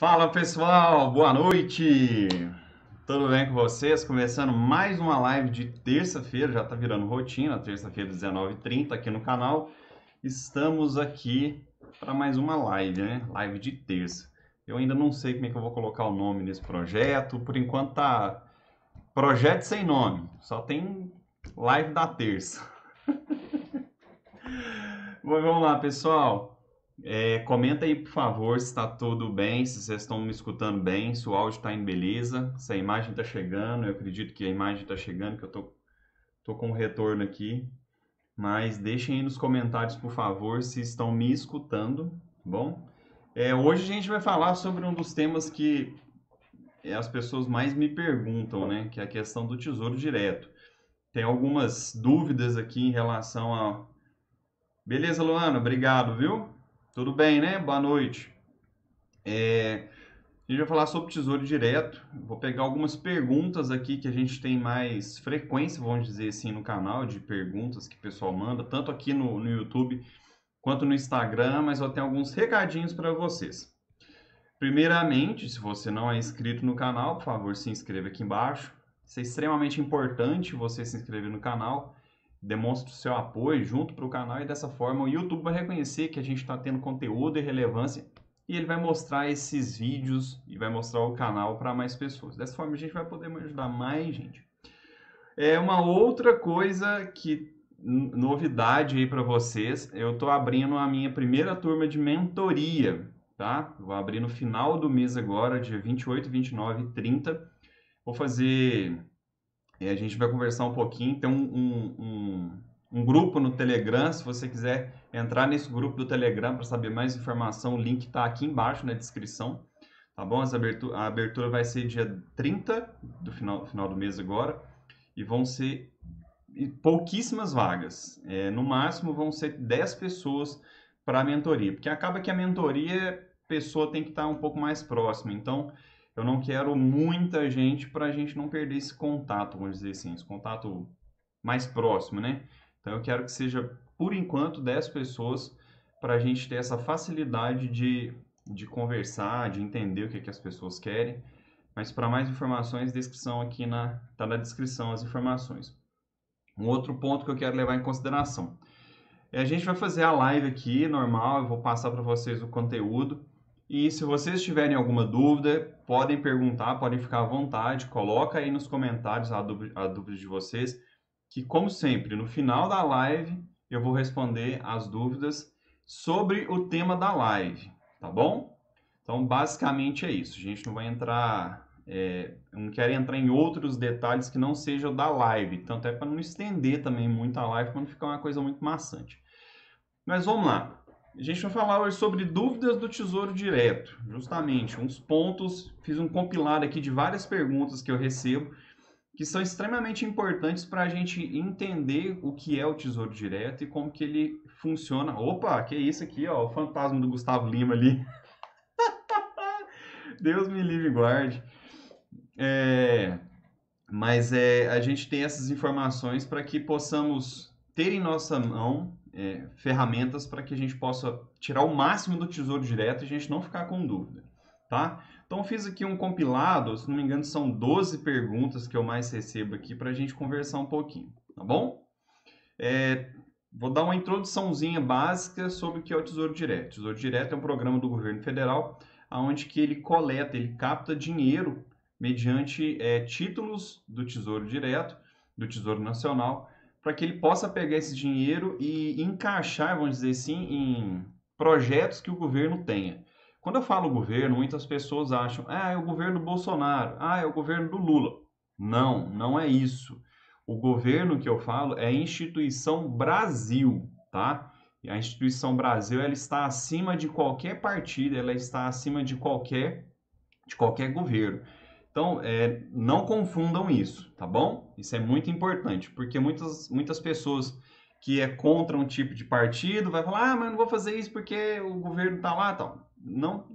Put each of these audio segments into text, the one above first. Fala pessoal, boa noite! Tudo bem com vocês? Começando mais uma live de terça-feira, já tá virando rotina, terça-feira 19h30 aqui no canal. Estamos aqui para mais uma live, né? Live de terça. Eu ainda não sei como é que eu vou colocar o nome nesse projeto, por enquanto tá projeto sem nome, só tem live da terça. Mas vamos lá pessoal. Comenta aí, por favor, se está tudo bem, se vocês estão me escutando bem, se o áudio está em beleza, se a imagem está chegando. Eu acredito que a imagem está chegando, que eu tô com um retorno aqui. Mas deixem aí nos comentários, por favor, se estão me escutando, tá bom? Hoje a gente vai falar sobre um dos temas que as pessoas mais me perguntam, né? Que é a questão do Tesouro Direto. Tem algumas dúvidas aqui em relação a... Beleza, Luana? Obrigado, viu? Tudo bem, né? Boa noite. A gente vai falar sobre Tesouro Direto. Vou pegar algumas perguntas aqui que a gente tem mais frequência, vamos dizer assim, no canal, de perguntas que o pessoal manda, tanto aqui no YouTube quanto no Instagram, mas eu tenho alguns recadinhos para vocês. Primeiramente, se você não é inscrito no canal, por favor, se inscreva aqui embaixo. Isso é extremamente importante, você se inscrever no canal. Demonstre o seu apoio junto para o canal e dessa forma o YouTube vai reconhecer que a gente está tendo conteúdo e relevância e ele vai mostrar esses vídeos e vai mostrar o canal para mais pessoas. Dessa forma a gente vai poder ajudar mais gente. Uma outra coisa que novidade aí para vocês, eu estou abrindo a minha primeira turma de mentoria, tá? Vou abrir no final do mês agora, dia 28, 29 e 30. Vou fazer... a gente vai conversar um pouquinho, tem um grupo no Telegram, se você quiser entrar nesse grupo do Telegram para saber mais informação, o link está aqui embaixo na descrição, tá bom? A abertura vai ser dia 30, do final do mês agora, e vão ser pouquíssimas vagas, no máximo vão ser 10 pessoas para a mentoria, porque acaba que a mentoria, a pessoa tem que estar um pouco mais próxima, então... Eu não quero muita gente para a gente não perder esse contato, vamos dizer assim, esse contato mais próximo, né? Então eu quero que seja, por enquanto, 10 pessoas para a gente ter essa facilidade de conversar, de entender o que, que as pessoas querem. Mas para mais informações, descrição aqui tá na descrição as informações. Um outro ponto que eu quero levar em consideração. A gente vai fazer a live aqui, normal, eu vou passar para vocês o conteúdo. E se vocês tiverem alguma dúvida, podem perguntar, podem ficar à vontade, coloca aí nos comentários a dúvida de vocês, que como sempre, no final da live, eu vou responder as dúvidas sobre o tema da live, tá bom? Então, basicamente é isso, a gente não vai entrar, não quero entrar em outros detalhes que não sejam da live, tanto é para não estender também muito a live, para não ficar uma coisa muito maçante. Mas vamos lá. A gente vai falar hoje sobre dúvidas do Tesouro Direto, justamente uns pontos, fiz um compilado aqui de várias perguntas que eu recebo, que são extremamente importantes para a gente entender o que é o Tesouro Direto e como que ele funciona. Opa, que é isso aqui, ó, o fantasma do Gustavo Lima ali. Deus me livre e guarde. Mas a gente tem essas informações para que possamos ter em nossa mão ferramentas para que a gente possa tirar o máximo do Tesouro Direto e a gente não ficar com dúvida, tá? Então fiz aqui um compilado, se não me engano são 12 perguntas que eu mais recebo aqui para a gente conversar um pouquinho, tá bom? Vou dar uma introduçãozinha básica sobre o que é o Tesouro Direto. O Tesouro Direto é um programa do governo federal onde que ele coleta, ele capta dinheiro mediante títulos do Tesouro Direto, do Tesouro Nacional, para que ele possa pegar esse dinheiro e encaixar, vamos dizer assim, em projetos que o governo tenha. Quando eu falo governo, muitas pessoas acham, é o governo do Bolsonaro, é o governo do Lula. Não, não é isso. O governo que eu falo é a instituição Brasil, tá? E a instituição Brasil, ela está acima de qualquer partido, ela está acima de qualquer governo. Então, não confundam isso, tá bom? Isso é muito importante, porque muitas pessoas que é contra um tipo de partido vai falar, mas não vou fazer isso porque o governo está lá e tal. Não,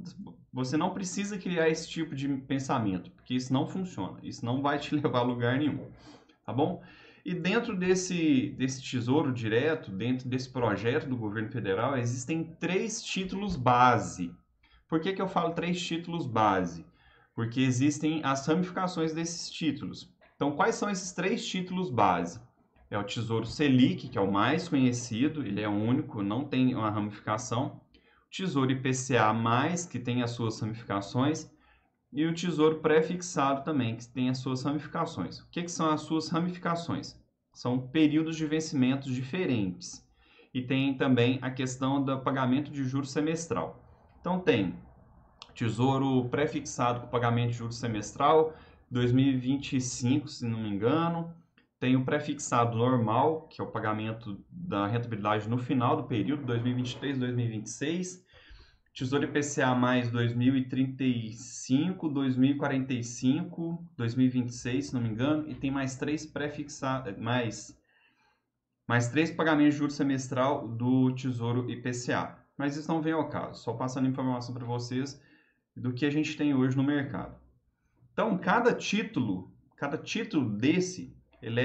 você não precisa criar esse tipo de pensamento, porque isso não funciona, isso não vai te levar a lugar nenhum, tá bom? E dentro desse Tesouro Direto, dentro desse projeto do governo federal, existem 3 títulos base. Por que que eu falo três títulos base? Porque existem as ramificações desses títulos. Então, quais são esses três títulos base? É o Tesouro Selic, que é o mais conhecido, ele é único, não tem uma ramificação. O Tesouro IPCA+, que tem as suas ramificações. E o Tesouro Prefixado também, que tem as suas ramificações. O que que são as suas ramificações? São períodos de vencimentos diferentes. E tem também a questão do pagamento de juros semestral. Então, tem Tesouro Prefixado com pagamento de juros semestral, 2025, se não me engano. Tem o prefixado normal, que é o pagamento da rentabilidade no final do período, 2023, 2026. Tesouro IPCA+, 2035, 2045, 2026, se não me engano. E tem mais três prefixados, mais três pagamentos de juros semestral do Tesouro IPCA. Mas isso não vem ao caso, só passando informação para vocês do que a gente tem hoje no mercado. Então, cada título desse, ele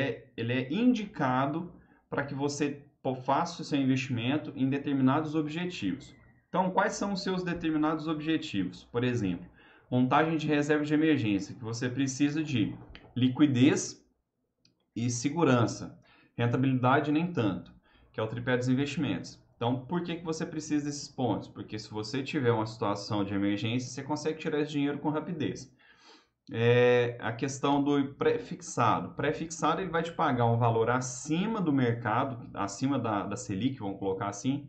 é indicado para que você faça o seu investimento em determinados objetivos. Então, quais são os seus determinados objetivos? Por exemplo, montagem de reserva de emergência, que você precisa de liquidez e segurança. Rentabilidade nem tanto, que é o tripé dos investimentos. Então, por que que você precisa desses pontos? Porque se você tiver uma situação de emergência, você consegue tirar esse dinheiro com rapidez. É a questão do prefixado. Prefixado, ele vai te pagar um valor acima do mercado, acima da Selic, vamos colocar assim,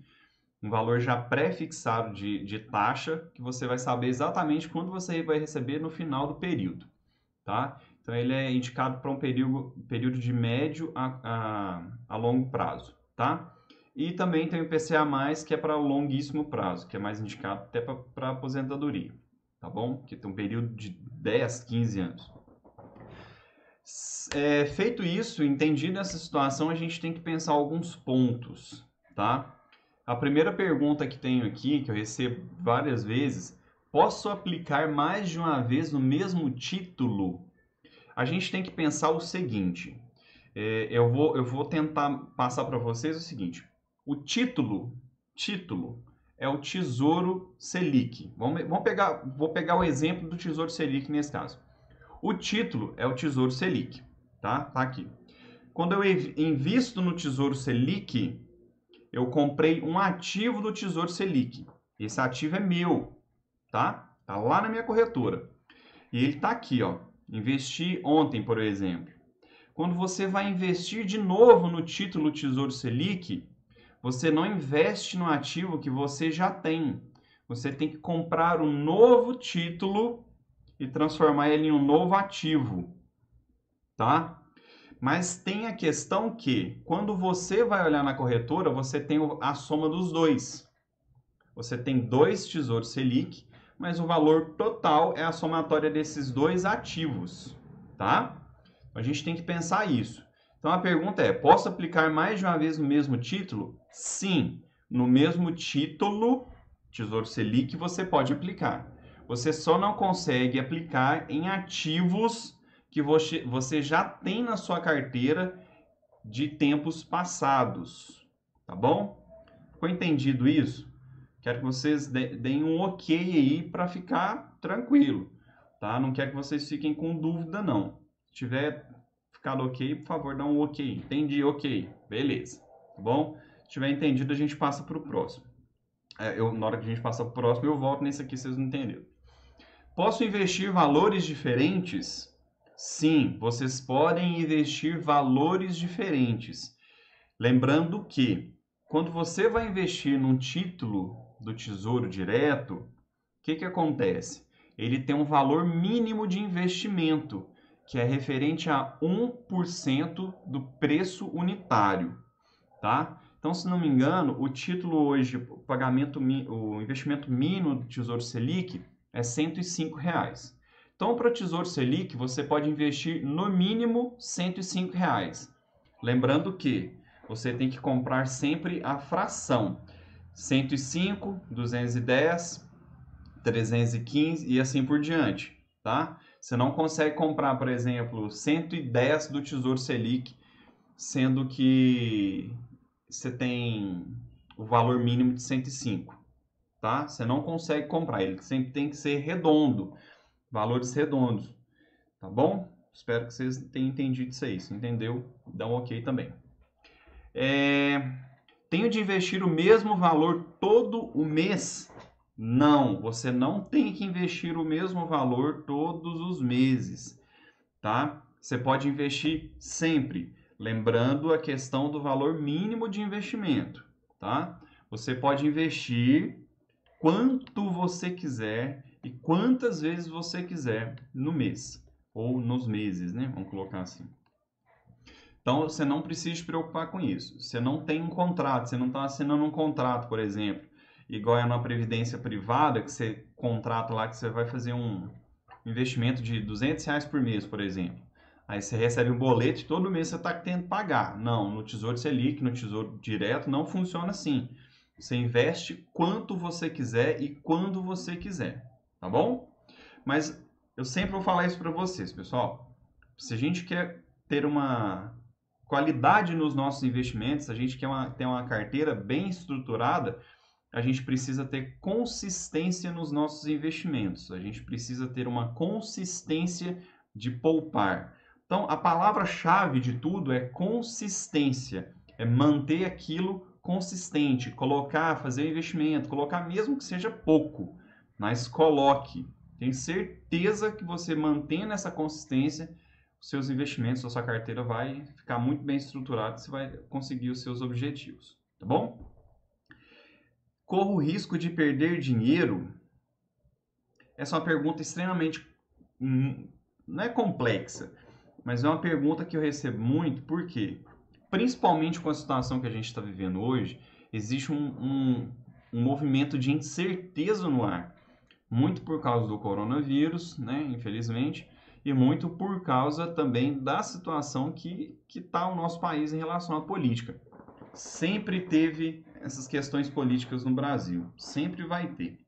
um valor já pré-fixado de taxa, que você vai saber exatamente quando você vai receber no final do período, tá? Então, ele é indicado para um período de médio a longo prazo, tá? E também tem o IPCA+, que é para longuíssimo prazo, que é mais indicado até para aposentadoria. Tá bom? Que tem um período de 10, 15 anos. Feito isso, entendido essa situação, a gente tem que pensar alguns pontos, tá? A primeira pergunta que tenho aqui, que eu recebo várias vezes, posso aplicar mais de uma vez no mesmo título? A gente tem que pensar o seguinte, eu vou tentar passar para vocês o seguinte, o título... é o Tesouro Selic. Vou pegar o exemplo do Tesouro Selic nesse caso. O título é o Tesouro Selic, tá? Tá aqui. Quando eu invisto no Tesouro Selic, eu comprei um ativo do Tesouro Selic. Esse ativo é meu, tá? Tá lá na minha corretora. E ele tá aqui, ó. Investi ontem, por exemplo. Quando você vai investir de novo no título Tesouro Selic, você não investe no ativo que você já tem. Você tem que comprar um novo título e transformar ele em um novo ativo, tá? Mas tem a questão que, quando você vai olhar na corretora, você tem a soma dos dois. Você tem dois Tesouros Selic, mas o valor total é a somatória desses dois ativos, tá? A gente tem que pensar isso. Então, a pergunta é, posso aplicar mais de uma vez no mesmo título? Sim, no mesmo título, Tesouro Selic, você pode aplicar. Você só não consegue aplicar em ativos que você já tem na sua carteira de tempos passados, tá bom? Ficou entendido isso? Quero que vocês deem um ok aí para ficar tranquilo, tá? Não quero que vocês fiquem com dúvida, não. Se tiver ficado ok, por favor, dá um ok. Entendi, ok. Beleza. Tá bom? Se tiver entendido, a gente passa para o próximo. Na hora que a gente passa para o próximo, eu volto nesse aqui, vocês não entenderam. Posso investir valores diferentes? Sim, vocês podem investir valores diferentes. Lembrando que, quando você vai investir num título do Tesouro Direto, o que que acontece? Ele tem um valor mínimo de investimento, que é referente a 1% do preço unitário, tá? Então, se não me engano, o título hoje, o investimento mínimo do Tesouro Selic é R$ 105. Reais. Então, para o Tesouro Selic, você pode investir no mínimo R$ 105. Reais. Lembrando que você tem que comprar sempre a fração. 105, 210, 315 e assim por diante, tá? Você não consegue comprar, por exemplo, 110 do Tesouro Selic, sendo que você tem o valor mínimo de 105, tá? Você não consegue comprar, ele sempre tem que ser redondo, valores redondos, tá bom? Espero que vocês tenham entendido isso aí, se entendeu, dá um ok também. Tenho de investir o mesmo valor todo o mês? Não, você não tem que investir o mesmo valor todos os meses, tá? Você pode investir sempre, lembrando a questão do valor mínimo de investimento, tá? Você pode investir quanto você quiser e quantas vezes você quiser no mês, ou nos meses, né? Vamos colocar assim. Então, você não precisa se preocupar com isso. Você não tem um contrato, você não está assinando um contrato, por exemplo, igual é na previdência privada, que você contrata lá que você vai fazer um investimento de R$200 por mês, por exemplo. Aí você recebe um boleto e todo mês você está tendo que pagar. Não, no Tesouro Selic, no Tesouro Direto, não funciona assim. Você investe quanto você quiser e quando você quiser, tá bom? Mas eu sempre vou falar isso para vocês, pessoal. Se a gente quer ter uma qualidade nos nossos investimentos, se a gente quer ter uma carteira bem estruturada, a gente precisa ter consistência nos nossos investimentos. A gente precisa ter uma consistência de poupar. Então, a palavra-chave de tudo é consistência. É manter aquilo consistente, colocar, fazer o investimento, colocar mesmo que seja pouco, mas coloque. Tenho certeza que você mantendo essa consistência, os seus investimentos, a sua carteira vai ficar muito bem estruturada, você vai conseguir os seus objetivos, tá bom? Corro o risco de perder dinheiro? Essa é uma pergunta extremamente, não é complexa, mas é uma pergunta que eu recebo muito, por quê? Principalmente com a situação que a gente está vivendo hoje, existe um movimento de incerteza no ar, muito por causa do coronavírus, né, infelizmente, e muito por causa também da situação que está o nosso país em relação à política. Sempre teve essas questões políticas no Brasil, sempre vai ter.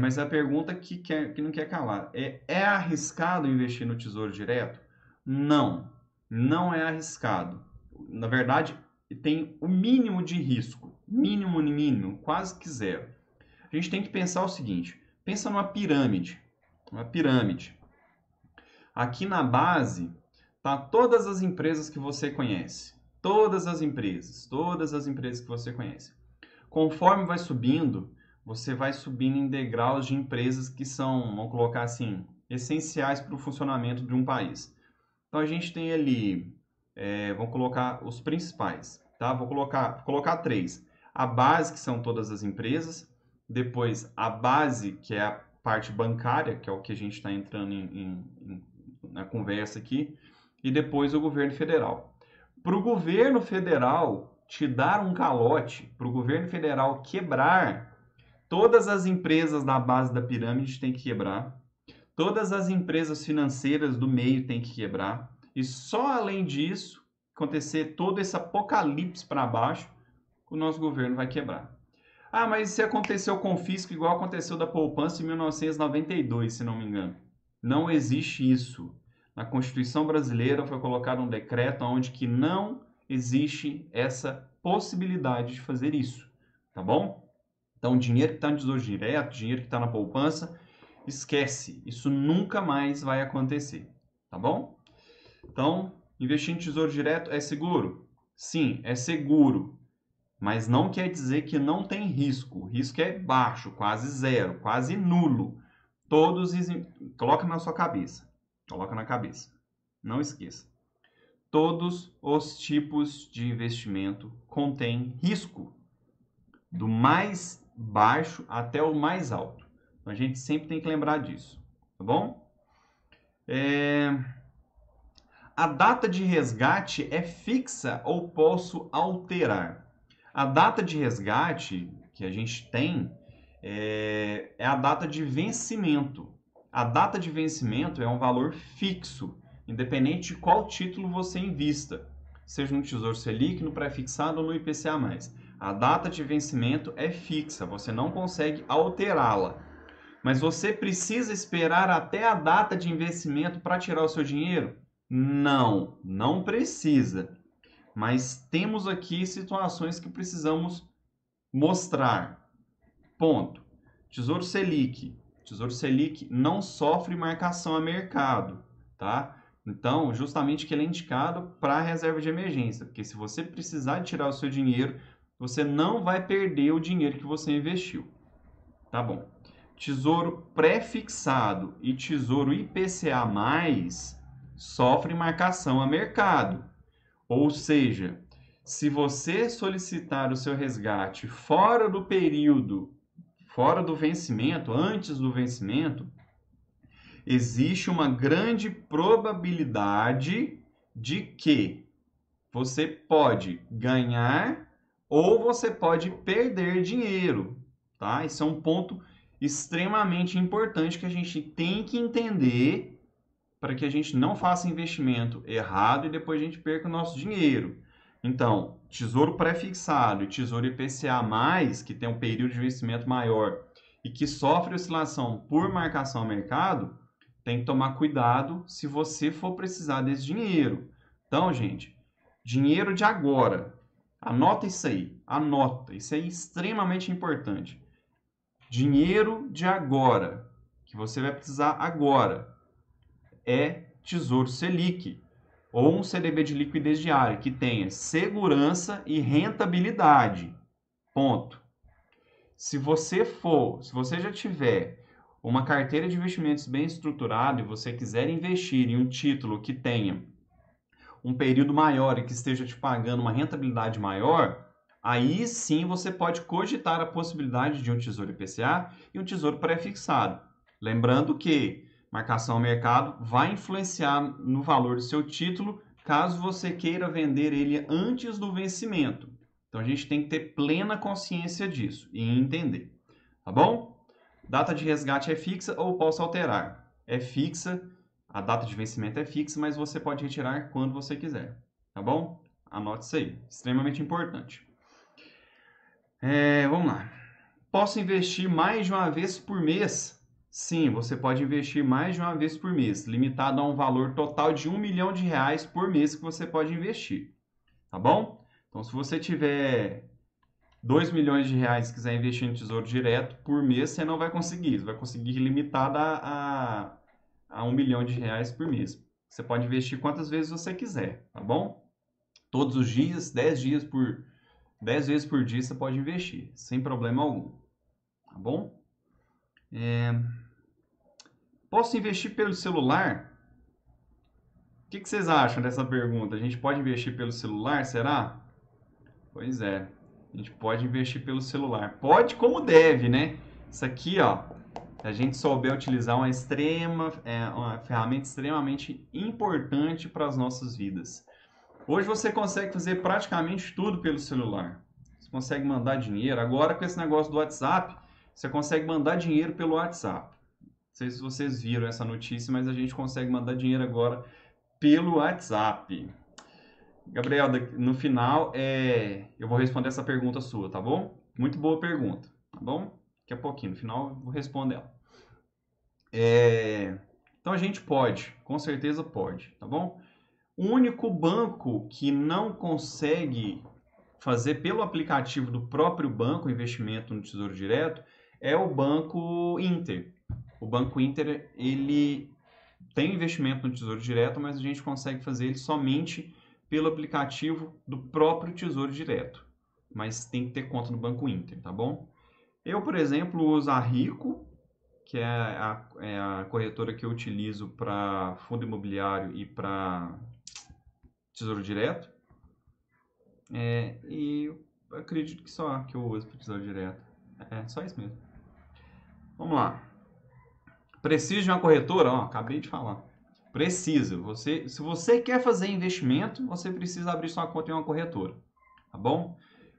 Mas a pergunta que não quer calar é arriscado investir no Tesouro Direto? Não, não é arriscado. Na verdade, tem o mínimo de risco, mínimo, quase que zero. A gente tem que pensar o seguinte, pensa numa pirâmide, Aqui na base tá todas as empresas que você conhece. Todas as empresas que você conhece. Conforme vai subindo, você vai subindo em degraus de empresas que são, vamos colocar assim, essenciais para o funcionamento de um país. Então, a gente tem ali, vamos colocar os principais, tá? Vou colocar três. A base, que são todas as empresas. Depois, a base, que é a parte bancária, que é o que a gente está entrando na conversa aqui. E depois, o governo federal. Para o governo federal te dar um calote, para o governo federal quebrar, todas as empresas da base da pirâmide têm que quebrar, todas as empresas financeiras do meio têm que quebrar, e só além disso, acontecer todo esse apocalipse para baixo, o nosso governo vai quebrar. Ah, mas se aconteceu com o fisco igual aconteceu da poupança em 1992, se não me engano. Não existe isso. Na Constituição brasileira foi colocado um decreto onde que não existe essa possibilidade de fazer isso, tá bom? Então, o dinheiro que está no Tesouro Direto, o dinheiro que está na poupança, esquece. Isso nunca mais vai acontecer, tá bom? Então, investir em Tesouro Direto é seguro? Sim, é seguro, mas não quer dizer que não tem risco. O risco é baixo, quase zero, quase nulo. Coloca na sua cabeça. Coloca na cabeça, não esqueça. Todos os tipos de investimento contêm risco, do mais baixo até o mais alto. Então, a gente sempre tem que lembrar disso, tá bom? A data de resgate é fixa ou posso alterar? A data de resgate que a gente tem é a data de vencimento. A data de vencimento é um valor fixo, independente de qual título você invista, seja no Tesouro Selic, no Prefixado ou no IPCA+. A data de vencimento é fixa, você não consegue alterá-la. Mas você precisa esperar até a data de vencimento para tirar o seu dinheiro? Não, não precisa. Mas temos aqui situações que precisamos mostrar Ponto. Tesouro Selic. Tesouro Selic não sofre marcação a mercado, tá? Então, justamente que ele é indicado para a reserva de emergência, porque se você precisar tirar o seu dinheiro, você não vai perder o dinheiro que você investiu. Tá bom. Tesouro prefixado e tesouro IPCA+, sofre marcação a mercado. Ou seja, se você solicitar o seu resgate fora do período, fora do vencimento, antes do vencimento, existe uma grande probabilidade de que você pode ganhar ou você pode perder dinheiro, tá? Isso é um ponto extremamente importante que a gente tem que entender para que a gente não faça investimento errado e depois a gente perca o nosso dinheiro. Então, tesouro pré-fixado e tesouro IPCA+, que tem um período de vencimento maior e que sofre oscilação por marcação ao mercado, tem que tomar cuidado se você for precisar desse dinheiro. Então, gente, dinheiro de agora. Anota isso aí, anota. Isso é extremamente importante. Dinheiro de agora, que você vai precisar agora, é Tesouro Selic, ou um CDB de liquidez diária, que tenha segurança e rentabilidade, ponto. Se você já tiver uma carteira de investimentos bem estruturada e você quiser investir em um título que tenha um período maior e que esteja te pagando uma rentabilidade maior, aí sim você pode cogitar a possibilidade de um tesouro IPCA e um tesouro pré-fixado. Lembrando que marcação ao mercado vai influenciar no valor do seu título caso você queira vender ele antes do vencimento. Então a gente tem que ter plena consciência disso e entender, tá bom? Data de resgate é fixa ou posso alterar? É fixa, a data de vencimento é fixa, mas você pode retirar quando você quiser, tá bom? Anote isso aí, extremamente importante. Vamos lá. Posso investir mais de uma vez por mês? Sim, você pode investir mais de uma vez por mês, limitado a um valor total de R$1 milhão por mês que você pode investir, tá bom? Então, se você tiver R$2 milhões e quiser investir em Tesouro Direto por mês, você não vai conseguir. Você vai conseguir limitado a R$1 milhão por mês. Você pode investir quantas vezes você quiser, tá bom? Todos os dias, 10 vezes por dia você pode investir, sem problema algum, tá bom? Posso investir pelo celular? O que vocês acham dessa pergunta? A gente pode investir pelo celular, será? Pois é, a gente pode investir pelo celular. Pode como deve, né? Isso aqui, ó, se a gente souber utilizar uma ferramenta extremamente importante para as nossas vidas. Hoje você consegue fazer praticamente tudo pelo celular. Você consegue mandar dinheiro. Agora, com esse negócio do WhatsApp, você consegue mandar dinheiro pelo WhatsApp. Não sei se vocês viram essa notícia, mas a gente consegue mandar dinheiro agora pelo WhatsApp. Gabriel, no final, eu vou responder essa pergunta sua, tá bom? Muito boa pergunta, tá bom? Daqui a pouquinho, no final, eu vou responder ela. Então, a gente pode, com certeza pode, tá bom? O único banco que não consegue fazer pelo aplicativo do próprio banco investimento no Tesouro Direto é o Banco Inter. O Banco Inter, ele tem investimento no Tesouro Direto, mas a gente consegue fazer ele somente pelo aplicativo do próprio Tesouro Direto. Mas tem que ter conta no Banco Inter, tá bom? Eu, por exemplo, uso a Rico, que é a corretora que eu utilizo para fundo imobiliário e para Tesouro Direto, e eu acredito que só que eu uso para Tesouro Direto, só isso mesmo. Vamos lá. Preciso de uma corretora? Ó, acabei de falar. Preciso. Se você quer fazer investimento, você precisa abrir sua conta em uma corretora, tá bom?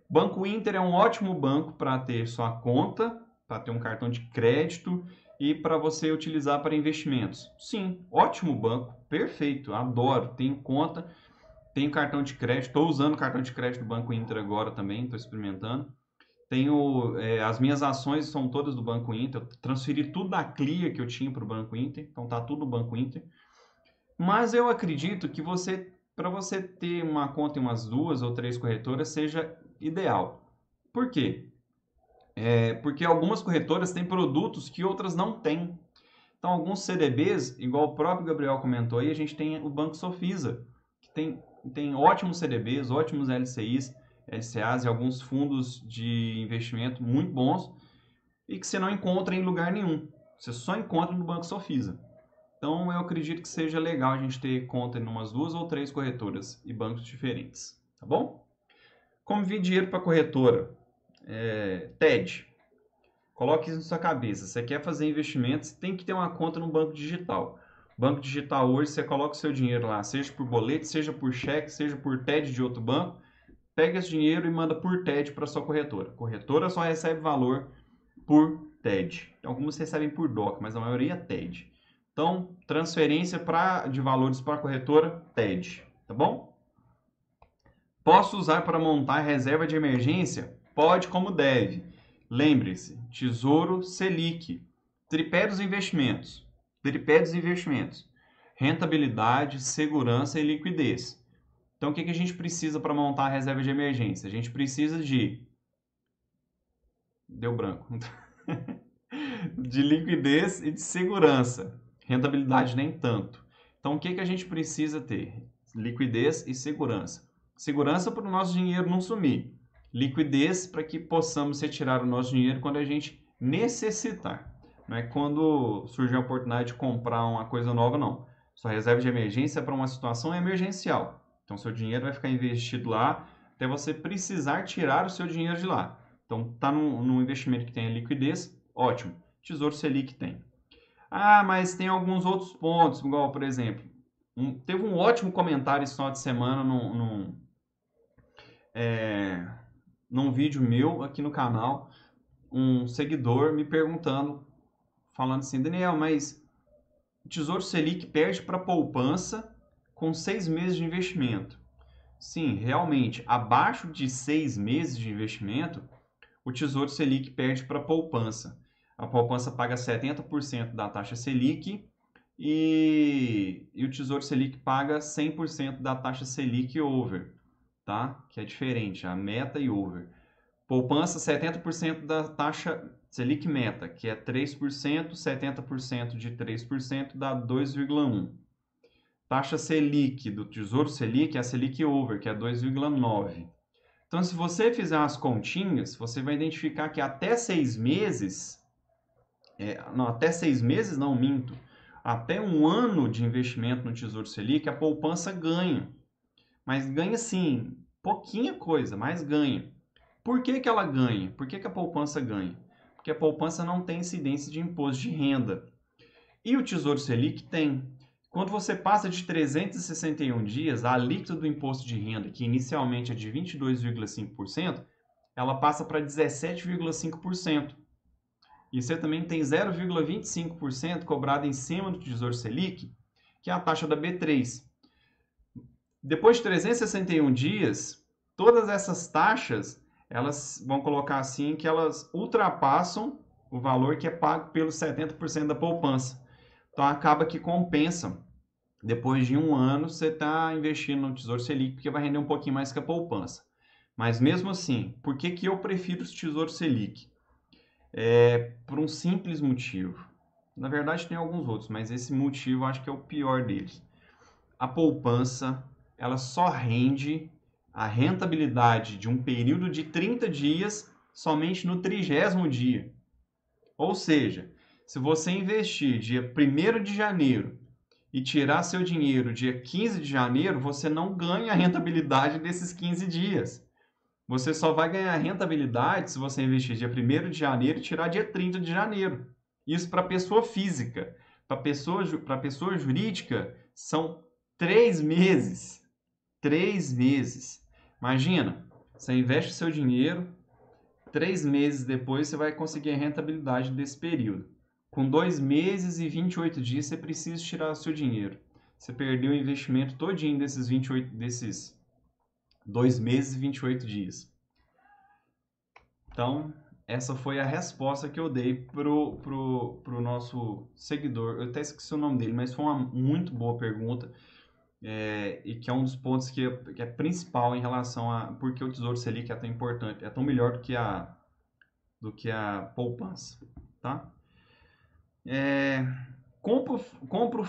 Banco Inter é um ótimo banco para ter sua conta, para ter um cartão de crédito e para você utilizar para investimentos. Sim, ótimo banco, perfeito, adoro, tenho conta. Tenho cartão de crédito, estou usando o cartão de crédito do Banco Inter agora também, estou experimentando. As minhas ações são todas do Banco Inter, eu transferi tudo da Clear que eu tinha para o Banco Inter, então está tudo no Banco Inter. Mas eu acredito que para você ter uma conta em umas 2 ou 3 corretoras seja ideal. Por quê? porque algumas corretoras têm produtos que outras não têm. Então, alguns CDBs, igual o próprio Gabriel comentou aí, a gente tem o Banco Sofisa, que tem ótimos CDBs, ótimos LCIs, LCAs e alguns fundos de investimento muito bons e que você não encontra em lugar nenhum. Você só encontra no Banco Sofisa. Então, eu acredito que seja legal a gente ter conta em umas 2 ou 3 corretoras e bancos diferentes, tá bom? Como vir dinheiro para corretora? TED. Coloque isso na sua cabeça. Você quer fazer investimentos, tem que ter uma conta no banco digital. Banco digital hoje, você coloca o seu dinheiro lá, seja por boleto, seja por cheque, seja por TED de outro banco. Pega esse dinheiro e manda por TED para sua corretora. Corretora só recebe valor por TED. Algumas recebem por DOC, mas a maioria é TED. Então, transferência de valores para a corretora, TED, tá bom? Posso usar para montar reserva de emergência? Pode, como deve. Lembre-se, Tesouro Selic, tripé dos investimentos, rentabilidade, segurança e liquidez. Então, o que a gente precisa para montar a reserva de emergência? A gente precisa de... Deu branco. De liquidez e de segurança. Rentabilidade nem tanto. Então, o que a gente precisa ter? Liquidez e segurança. Segurança para o nosso dinheiro não sumir. Liquidez para que possamos retirar o nosso dinheiro quando a gente necessitar. Não é quando surgir a oportunidade de comprar uma coisa nova, não. Sua reserva de emergência é para uma situação emergencial. Então, seu dinheiro vai ficar investido lá até você precisar tirar o seu dinheiro de lá. Então, está num investimento que tenha liquidez, ótimo. Tesouro Selic tem. Ah, mas tem alguns outros pontos, igual, por exemplo, teve um ótimo comentário esse final de semana num vídeo meu aqui no canal, um seguidor me perguntando, falando assim, Daniel, mas o Tesouro Selic perde para poupança com 6 meses de investimento. Sim, realmente, abaixo de 6 meses de investimento, o Tesouro Selic perde para poupança. A poupança paga 70% da taxa Selic e o Tesouro Selic paga 100% da taxa Selic over, tá? Que é diferente, a meta e over. Poupança, 70% da taxa Selic meta, que é 3%, 70% de 3% dá 2,1%. Taxa Selic do Tesouro Selic é a Selic over, que é 2,9%. Então, se você fizer as continhas, você vai identificar que até 6 meses... até 1 ano de investimento no Tesouro Selic, a poupança ganha. Mas ganha sim, pouquinha coisa, mas ganha. Por que que ela ganha? Por que que a poupança ganha? Porque a poupança não tem incidência de imposto de renda. E o Tesouro Selic tem. Quando você passa de 361 dias, a alíquota do imposto de renda, que inicialmente é de 22,5%, ela passa para 17,5%. E você também tem 0,25% cobrado em cima do Tesouro Selic, que é a taxa da B3. Depois de 361 dias, todas essas taxas, elas vão colocar assim, que elas ultrapassam o valor que é pago pelos 70% da poupança. Então, acaba que compensa. Depois de 1 ano, você está investindo no Tesouro Selic, porque vai render um pouquinho mais que a poupança. Mas mesmo assim, por que que eu prefiro o Tesouro Selic? Por um simples motivo. Na verdade, tem alguns outros, mas esse motivo eu acho que é o pior deles. A poupança, ela só rende a rentabilidade de um período de 30 dias somente no 30º dia. Ou seja, se você investir dia 1º de janeiro e tirar seu dinheiro dia 15 de janeiro, você não ganha a rentabilidade desses 15 dias. Você só vai ganhar rentabilidade se você investir dia 1º de janeiro e tirar dia 30 de janeiro. Isso para pessoa física. Para pessoa jurídica, são 3 meses. 3 meses. Imagina, você investe seu dinheiro, 3 meses depois você vai conseguir a rentabilidade desse período. Com 2 meses e 28 dias, você precisa tirar o seu dinheiro. Você perdeu o investimento todinho desses 2 meses e 28 dias. Então, essa foi a resposta que eu dei pro nosso seguidor. Eu até esqueci o nome dele, mas foi uma muito boa pergunta. E que é um dos pontos que é principal em relação a por que o Tesouro Selic é tão importante, é tão melhor do que a do que a poupança, tá? Compro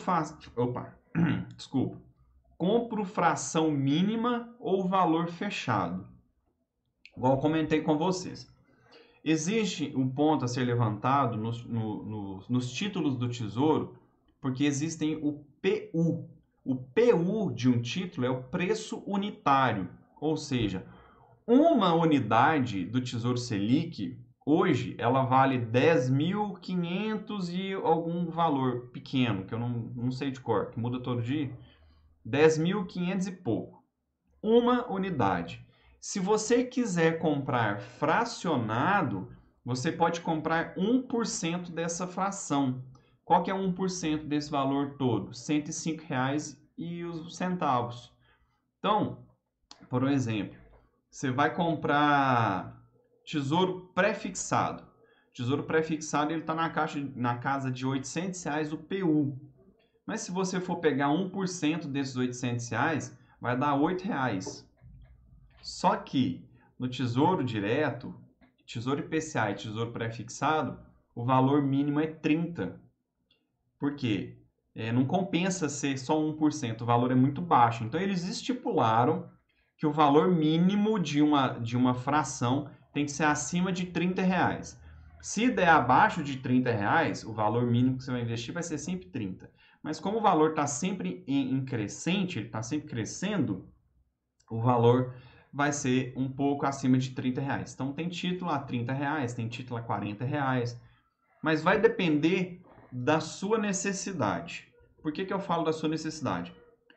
fração mínima ou valor fechado. Igual eu comentei com vocês. Existe um ponto a ser levantado nos títulos do Tesouro, porque existem o PU. O PU de um título é o preço unitário, ou seja, uma unidade do Tesouro Selic, hoje, ela vale 10.500 e algum valor pequeno, que eu não sei de cor, que muda todo dia, 10.500 e pouco, uma unidade. Se você quiser comprar fracionado, você pode comprar 1% dessa fração. Qual que é 1% desse valor todo? R$ 105,00. Então, por exemplo, você vai comprar Tesouro Prefixado. Tesouro Prefixado ele está na casa de R$ 800,00 o PU. Mas se você for pegar 1% desses R$ 800,00, vai dar R$ 8,00. Só que no Tesouro Direto, Tesouro IPCA e Tesouro Prefixado, o valor mínimo é 30. Por quê? Não compensa ser só 1%, o valor é muito baixo. Então, eles estipularam que o valor mínimo de uma fração tem que ser acima de R$ 30. Se der abaixo de R$ 30, o valor mínimo que você vai investir vai ser sempre 30. Mas como o valor está sempre em crescente, ele está sempre crescendo, o valor vai ser um pouco acima de R$ 30. Então, tem título a R$ 30, tem título a R$ 40, mas vai depender da sua necessidade. Por que eu falo da sua necessidade?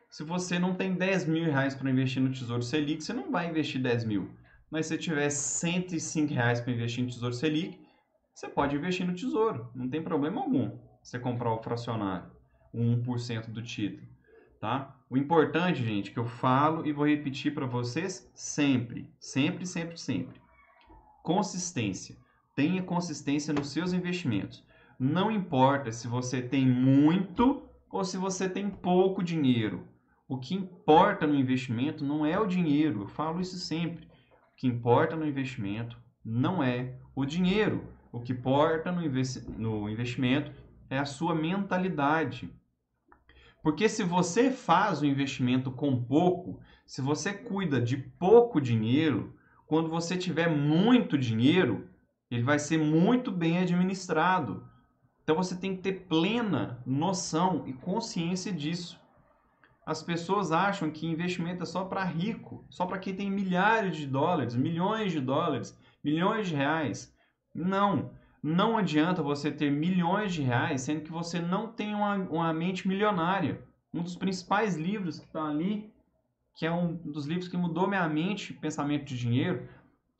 Se você não tem 10 mil reais para investir no Tesouro Selic, você não vai investir 10 mil. Mas se você tiver 105 reais para investir no Tesouro Selic, você pode investir no Tesouro, não tem problema algum você comprar o fracionário, 1% do título, tá? O importante, gente, que eu falo e vou repetir para vocês sempre, sempre, sempre, sempre. Consistência. Tenha consistência nos seus investimentos. Não importa se você tem muito ou se você tem pouco dinheiro. O que importa no investimento não é o dinheiro. Eu falo isso sempre. O que importa no investimento não é o dinheiro. O que importa no investimento é a sua mentalidade. Porque se você faz o investimento com pouco, se você cuida de pouco dinheiro, quando você tiver muito dinheiro, ele vai ser muito bem administrado. Então você tem que ter plena noção e consciência disso. As pessoas acham que investimento é só para rico, só para quem tem milhares de dólares, milhões de reais. Não. Não adianta você ter milhões de reais, sendo que você não tem uma mente milionária. Um dos principais livros que está ali, que é um dos livros que mudou minha mente, Pensamento de Dinheiro,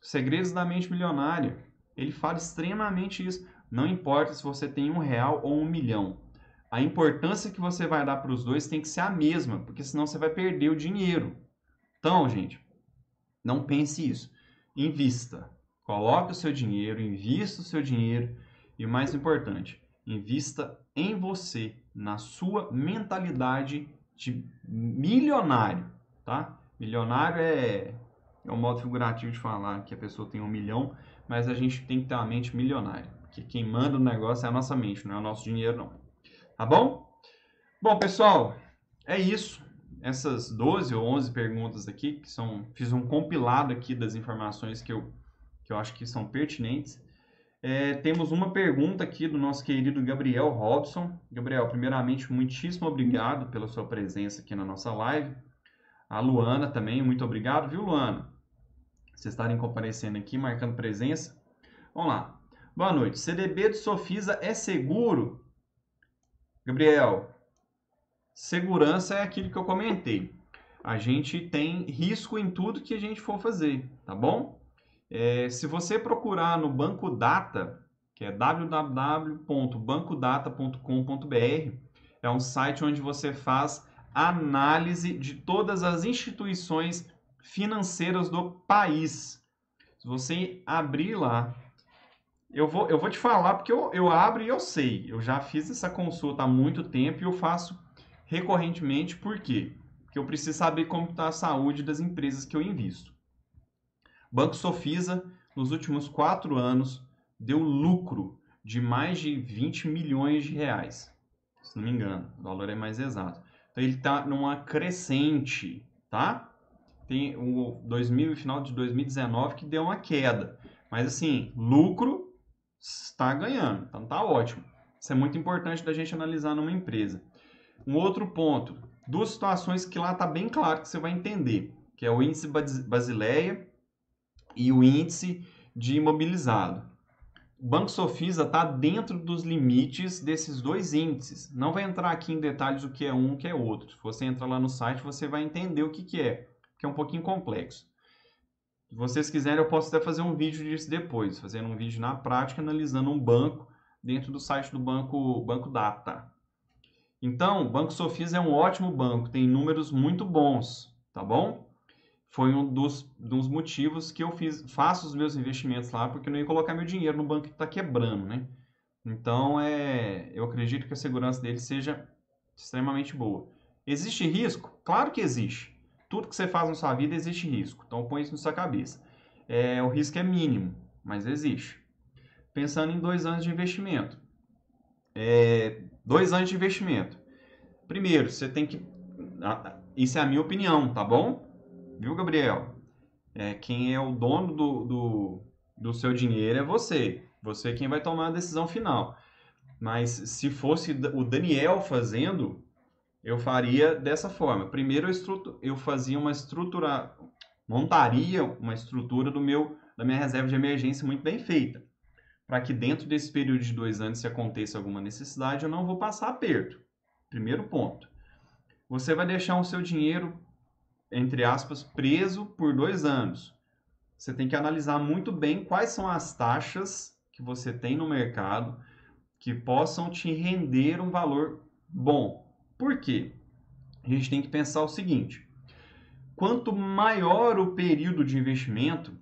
Segredos da Mente Milionária. Ele fala extremamente isso. Não importa se você tem R$1 ou R$1 milhão. A importância que você vai dar para os dois tem que ser a mesma, porque senão você vai perder o dinheiro. Então, gente, não pense isso. Invista. Coloque o seu dinheiro, invista o seu dinheiro e, o mais importante, invista em você, na sua mentalidade de milionário, tá? Milionário é um modo figurativo de falar que a pessoa tem R$1 milhão, mas a gente tem que ter uma mente milionária, porque quem manda o negócio é a nossa mente, não é o nosso dinheiro não, tá bom? Bom, pessoal, é isso. Essas 12 ou 11 perguntas aqui, que fiz um compilado aqui das informações que eu acho que são pertinentes. Temos uma pergunta aqui do nosso querido Gabriel Robson. Gabriel, primeiramente, muitíssimo obrigado pela sua presença aqui na nossa live. A Luana também, muito obrigado, viu, Luana? Vocês estarem comparecendo aqui, marcando presença. Vamos lá. Boa noite. CDB do Sofisa é seguro? Gabriel, segurança é aquilo que eu comentei. A gente tem risco em tudo que a gente for fazer, tá bom? Se você procurar no Banco Data, que é www.bancodata.com.br, é um site onde você faz análise de todas as instituições financeiras do país. Se você abrir lá, eu vou te falar porque eu abro e eu sei. Eu já fiz essa consulta há muito tempo e eu faço recorrentemente. Por quê? Porque eu preciso saber como está a saúde das empresas que eu invisto. Banco Sofisa, nos últimos 4 anos, deu lucro de mais de 20 milhões de reais, se não me engano, o valor é mais exato. Então ele está numa crescente, tá? Tem o final de 2019 que deu uma queda, mas assim, lucro está ganhando, então tá ótimo. Isso é muito importante da gente analisar numa empresa. Um outro ponto, duas situações que lá está bem claro que você vai entender, que é o índice Basileia e o índice de imobilizado. O Banco Sofisa está dentro dos limites desses dois índices. Não vai entrar aqui em detalhes o que é um, o que é outro. Se você entrar lá no site, você vai entender o que, que é, que é um pouquinho complexo. Se vocês quiserem, eu posso até fazer um vídeo disso depois, fazendo um vídeo na prática, analisando um banco dentro do site do Banco Data. Então, o Banco Sofisa é um ótimo banco, tem números muito bons, tá bom? Foi um dos motivos que eu faço os meus investimentos lá, porque eu não ia colocar meu dinheiro no banco que está quebrando, né? Então, eu acredito que a segurança dele seja extremamente boa. Existe risco? Claro que existe. Tudo que você faz na sua vida existe risco, então põe isso na sua cabeça. O risco é mínimo, mas existe. Pensando em 2 anos de investimento. 2 anos de investimento. Primeiro, você tem que... Isso é a minha opinião, tá bom? Viu, Gabriel? Quem é o dono do seu dinheiro é você. Você é quem vai tomar a decisão final. Mas se fosse o Daniel fazendo, eu faria dessa forma. Primeiro, eu fazia uma estrutura... Montaria uma estrutura da minha reserva de emergência muito bem feita, para que dentro desse período de 2 anos, se aconteça alguma necessidade, eu não vou passar aperto. Primeiro ponto. Você vai deixar o seu dinheiro, entre aspas, preso por 2 anos. Você tem que analisar muito bem quais são as taxas que você tem no mercado que possam te render um valor bom. Por quê? A gente tem que pensar o seguinte. Quanto maior o período de investimento,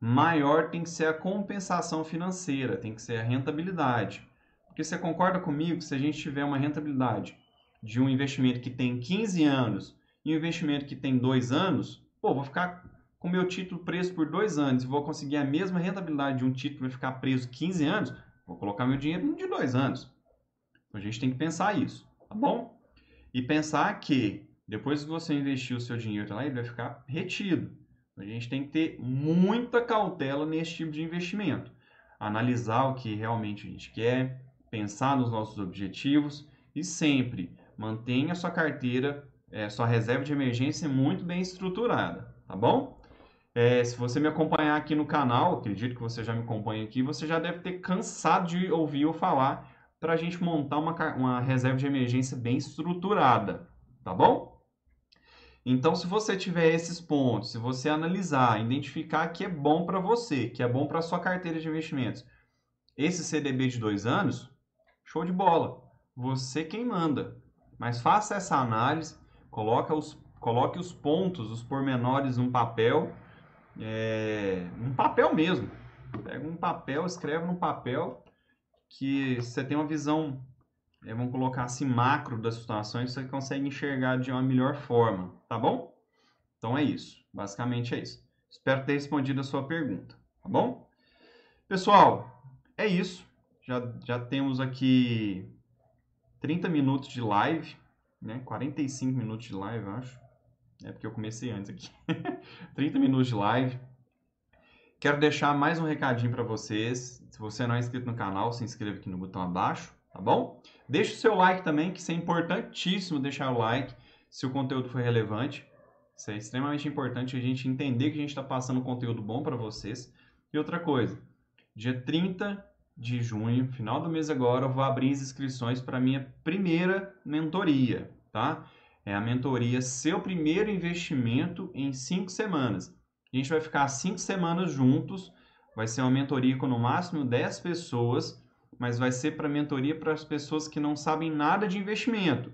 maior tem que ser a compensação financeira, tem que ser a rentabilidade. Porque você concorda comigo que se a gente tiver uma rentabilidade de um investimento que tem 15 anos e um investimento que tem 2 anos, pô, vou ficar com meu título preso por 2 anos e vou conseguir a mesma rentabilidade de um título que vai ficar preso 15 anos, vou colocar meu dinheiro no de 2 anos. Então a gente tem que pensar isso, tá bom? E pensar que depois que você investir o seu dinheiro lá, ele vai ficar retido. A gente tem que ter muita cautela nesse tipo de investimento. Analisar o que realmente a gente quer, pensar nos nossos objetivos e sempre mantenha a sua carteira, sua reserva de emergência muito bem estruturada, tá bom? Se você me acompanhar aqui no canal, acredito que você já me acompanha aqui, você já deve ter cansado de ouvir eu falar para a gente montar uma reserva de emergência bem estruturada, tá bom? Então, se você tiver esses pontos, se você analisar, identificar que é bom para você, que é bom para a sua carteira de investimentos, esse CDB de 2 anos, show de bola. Você quem manda. Mas faça essa análise, coloque os pontos, os pormenores num papel, um papel mesmo. Pega um papel, escreve num papel, que você tem uma visão... Vamos colocar assim, macro das situações, você consegue enxergar de uma melhor forma, tá bom? Então é isso, basicamente é isso. Espero ter respondido a sua pergunta, tá bom? Pessoal, é isso. Já temos aqui 30 minutos de live, né? 45 minutos de live, eu acho. É porque eu comecei antes aqui. 30 minutos de live. Quero deixar mais um recadinho para vocês. Se você não é inscrito no canal, se inscreva aqui no botão abaixo. Tá bom? Deixa o seu like também, que isso é importantíssimo deixar o like se o conteúdo for relevante. Isso é extremamente importante a gente entender que a gente está passando um conteúdo bom para vocês. E outra coisa, dia 30 de junho, final do mês agora, eu vou abrir as inscrições para a minha primeira mentoria, tá? É a mentoria Seu Primeiro Investimento em 5 semanas. A gente vai ficar 5 semanas juntos, vai ser uma mentoria com no máximo 10 pessoas, mas vai ser para mentoria para as pessoas que não sabem nada de investimento,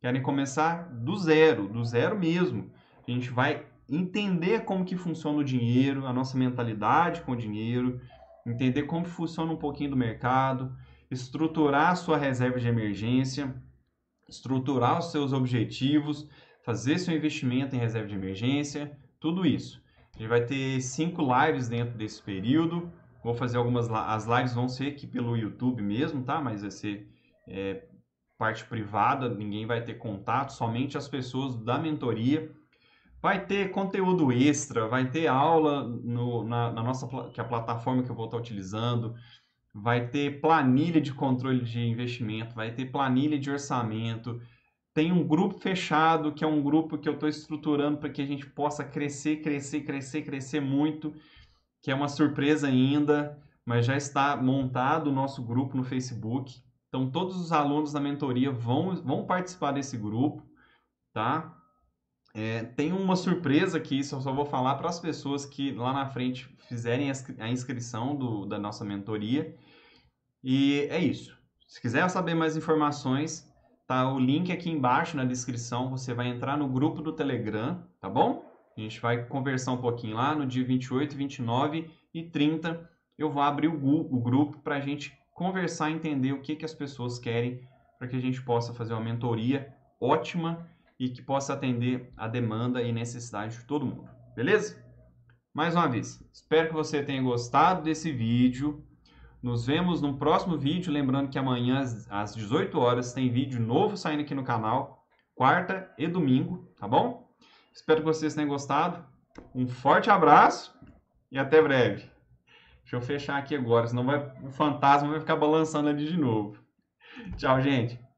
querem começar do zero mesmo. A gente vai entender como que funciona o dinheiro, a nossa mentalidade com o dinheiro, entender como funciona um pouquinho do mercado, estruturar a sua reserva de emergência, estruturar os seus objetivos, fazer seu investimento em reserva de emergência, tudo isso. A gente vai ter 5 lives dentro desse período, Vou fazer algumas... As lives vão ser aqui pelo YouTube mesmo, tá? Mas vai ser parte privada, ninguém vai ter contato, somente as pessoas da mentoria. Vai ter conteúdo extra, vai ter aula na nossa... que é a plataforma que eu vou estar utilizando. Vai ter planilha de controle de investimento, vai ter planilha de orçamento. Tem um grupo fechado, que é um grupo que eu estou estruturando para que a gente possa crescer muito, que é uma surpresa ainda, mas já está montado o nosso grupo no Facebook. Então, todos os alunos da mentoria vão participar desse grupo, tá? Tem uma surpresa que isso eu só vou falar para as pessoas que lá na frente fizerem a inscrição da nossa mentoria. E é isso. Se quiser saber mais informações... Tá, o link aqui embaixo na descrição, você vai entrar no grupo do Telegram, tá bom? A gente vai conversar um pouquinho lá no dia 28, 29 e 30. Eu vou abrir o grupo para a gente conversar, entender o que as pessoas querem, para que a gente possa fazer uma mentoria ótima e que possa atender a demanda e necessidade de todo mundo, beleza? Mais uma vez, espero que você tenha gostado desse vídeo. Nos vemos no próximo vídeo, lembrando que amanhã às 18 horas tem vídeo novo saindo aqui no canal, quarta e domingo, tá bom? Espero que vocês tenham gostado, um forte abraço e até breve. Deixa eu fechar aqui agora, senão o fantasma vai ficar balançando ali de novo. Tchau, gente!